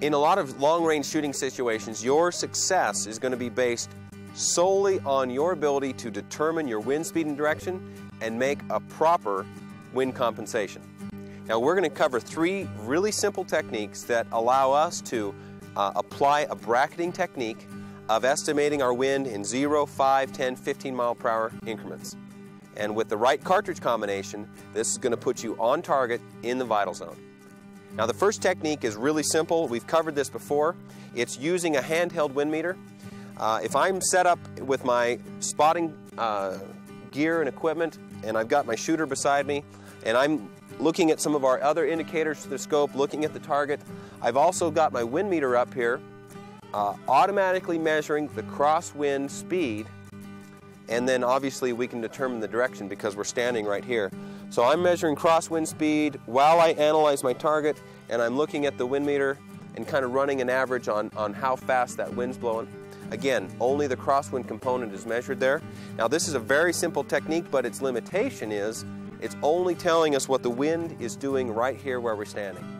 in a lot of long-range shooting situations, your success is going to be based solely on your ability to determine your wind speed and direction and make a proper wind compensation. Now we're going to cover three really simple techniques that allow us to apply a bracketing technique of estimating our wind in 0, 5, 10, 15 mile per hour increments. And with the right cartridge combination, this is going to put you on target in the vital zone. Now the first technique is really simple. We've covered this before. It's using a handheld wind meter. If I'm set up with my spotting gear and equipment, and I've got my shooter beside me, and I'm looking at some of our other indicators to the scope, looking at the target, I've also got my wind meter up here, automatically measuring the crosswind speed, and then obviously we can determine the direction because we're standing right here. So I'm measuring crosswind speed while I analyze my target, and I'm looking at the wind meter and kind of running an average on how fast that wind's blowing. Again, only the crosswind component is measured there. Now this is a very simple technique, but its limitation is it's only telling us what the wind is doing right here where we're standing.